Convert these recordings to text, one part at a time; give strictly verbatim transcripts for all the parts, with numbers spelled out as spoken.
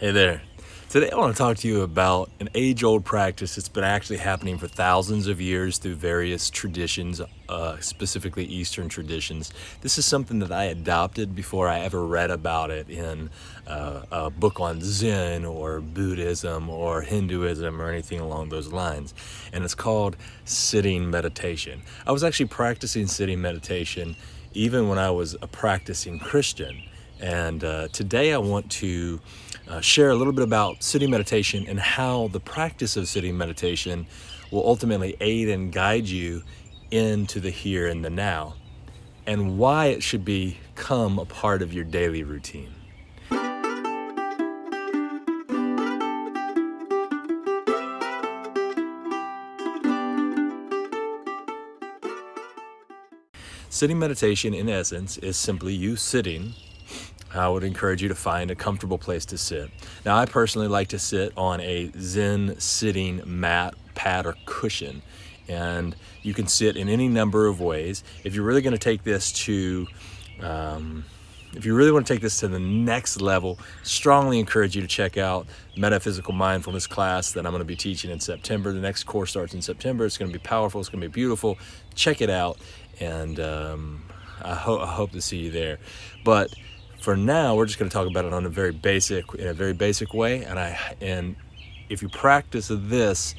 Hey there. Today I want to talk to you about an age-old practice that's been actually happening for thousands of years through various traditions, uh, specifically Eastern traditions. This is something that I adopted before I ever read about it in uh, a book on Zen or Buddhism or Hinduism or anything along those lines. And it's called sitting meditation. I was actually practicing sitting meditation even when I was a practicing Christian. And uh, today I want to uh, share a little bit about sitting meditation and how the practice of sitting meditation will ultimately aid and guide you into the here and the now, and why it should become a part of your daily routine. Sitting meditation, in essence, is simply you sitting. I would encourage you to find a comfortable place to sit. Now, I personally like to sit on a Zen sitting mat, pad, or cushion. And you can sit in any number of ways. If you're really gonna take this to, um, if you really wanna take this to the next level, strongly encourage you to check out Metaphysical Mindfulness class that I'm gonna be teaching in September. The next course starts in September. It's gonna be powerful, it's gonna be beautiful. Check it out, and um, I, ho- I hope to see you there. But for now, we're just going to talk about it on a very basic, in a very basic way, and I and if you practice this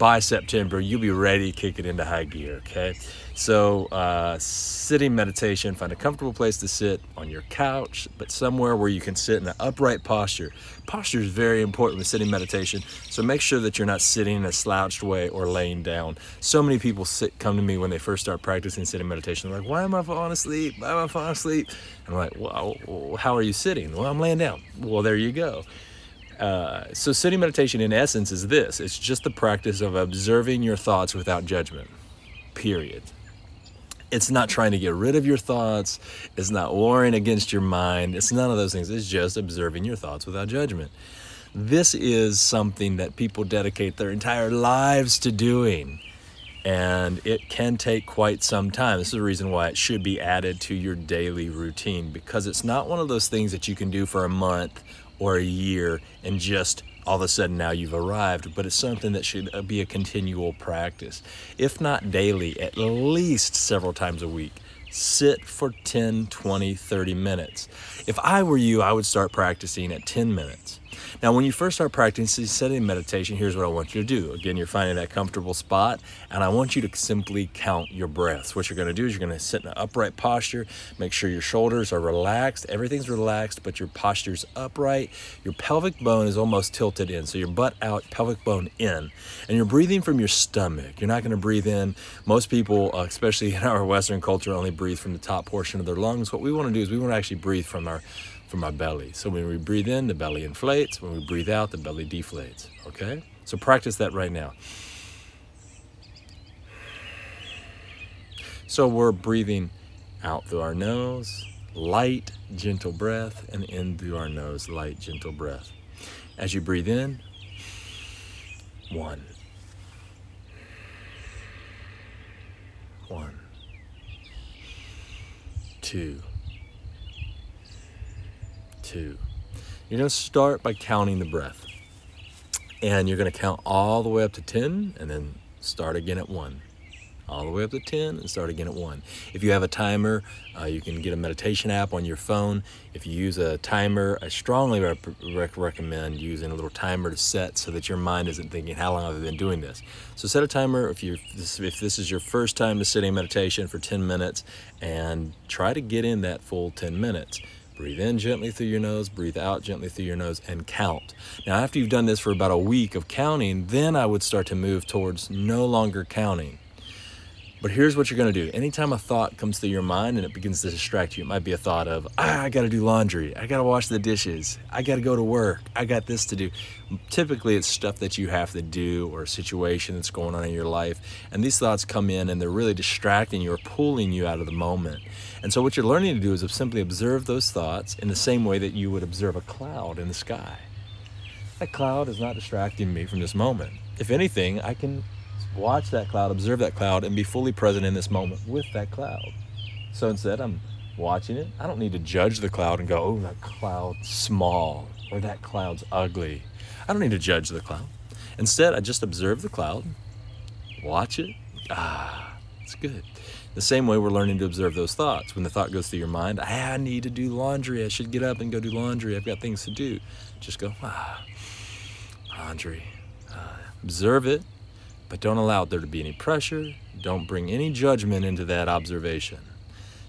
by September, you'll be ready to kick it into high gear. Okay, so uh, sitting meditation. Find a comfortable place to sit on your couch, but somewhere where you can sit in an upright posture. Posture is very important with sitting meditation, so make sure that you're not sitting in a slouched way or laying down. So many people sit come to me when they first start practicing sitting meditation. They're like, "Why am I falling asleep? Why am I falling asleep?" And I'm like, "Well, how are you sitting?" "Well, I'm laying down." "Well, there you go." Uh, so sitting meditation, in essence, is this. It's just the practice of observing your thoughts without judgment, period. It's not trying to get rid of your thoughts. It's not warring against your mind. It's none of those things. It's just observing your thoughts without judgment. This is something that people dedicate their entire lives to doing, and it can take quite some time. This is the reason why it should be added to your daily routine, because it's not one of those things that you can do for a month or a year and just all of a sudden now you've arrived, but it's something that should be a continual practice. If not daily, at least several times a week. Sit for ten, twenty, thirty minutes. If I were you, I would start practicing at ten minutes. Now, when you first start practicing sitting meditation, here's what I want you to do. Again, you're finding that comfortable spot, and I want you to simply count your breaths. What you're going to do is you're going to sit in an upright posture. Make sure your shoulders are relaxed. Everything's relaxed, but your posture's upright. Your pelvic bone is almost tilted in, so your butt out, pelvic bone in. And you're breathing from your stomach. You're not going to breathe in. Most people, especially in our Western culture, only breathe from the top portion of their lungs. What we want to do is we want to actually breathe from our from our belly. So when we breathe in, the belly inflates. When we breathe out, the belly deflates, okay? So practice that right now. So we're breathing out through our nose, light, gentle breath, and in through our nose, light, gentle breath. As you breathe in, one, one, two, two. You're going to start by counting the breath, and you're going to count all the way up to ten and then start again at one. All the way up to ten and start again at one. If you have a timer, uh, you can get a meditation app on your phone. If you use a timer, I strongly rec rec recommend using a little timer to set so that your mind isn't thinking, how long have I been doing this? So set a timer if, you're, if this is your first time to sitting meditation for ten minutes, and try to get in that full ten minutes. Breathe in gently through your nose, breathe out gently through your nose, and count. Now, after you've done this for about a week of counting, then I would start to move towards no longer counting. But here's what you're going to do. Anytime a thought comes through your mind and it begins to distract you, it might be a thought of, ah, I got to do laundry, I got to wash the dishes, I got to go to work, I got this to do. Typically, it's stuff that you have to do or a situation that's going on in your life. And these thoughts come in and they're really distracting you or pulling you out of the moment. And so what you're learning to do is simply observe those thoughts in the same way that you would observe a cloud in the sky. That cloud is not distracting me from this moment. If anything, I can watch that cloud, observe that cloud, and be fully present in this moment with that cloud. So instead, I'm watching it. I don't need to judge the cloud and go, oh, that cloud's small. or that cloud's ugly. I don't need to judge the cloud. Instead, I just observe the cloud, watch it. Ah, it's good. The same way we're learning to observe those thoughts. When the thought goes through your mind, ah, I need to do laundry. I should get up and go do laundry. I've got things to do. Just go, ah, laundry. Ah. Observe it, but don't allow there to be any pressure. Don't bring any judgment into that observation.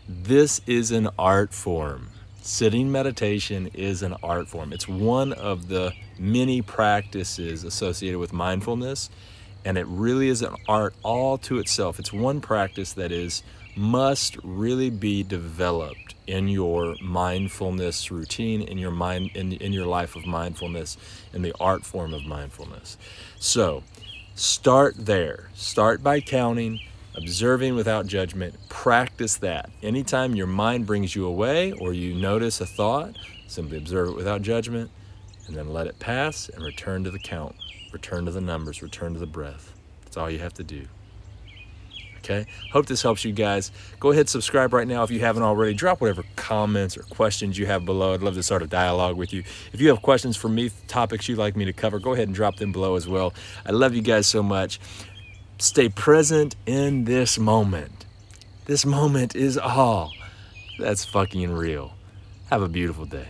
This is an art form. Sitting meditation is an art form. It's one of the many practices associated with mindfulness, and it really is an art all to itself. It's one practice that is must really be developed in your mindfulness routine, in your mind, in, in your life of mindfulness, in the art form of mindfulness. So start there. Start by counting, observing without judgment. Practice that. Anytime your mind brings you away or you notice a thought, simply observe it without judgment and then let it pass and return to the count. Return to the numbers, return to the breath. That's all you have to do. Okay? Hope this helps you guys. Go ahead, subscribe right now if you haven't already. Drop whatever comments or questions you have below. I'd love to start a dialogue with you. If you have questions for me, topics you'd like me to cover, go ahead and drop them below as well. I love you guys so much. Stay present in this moment. This moment is all that's fucking real. Have a beautiful day.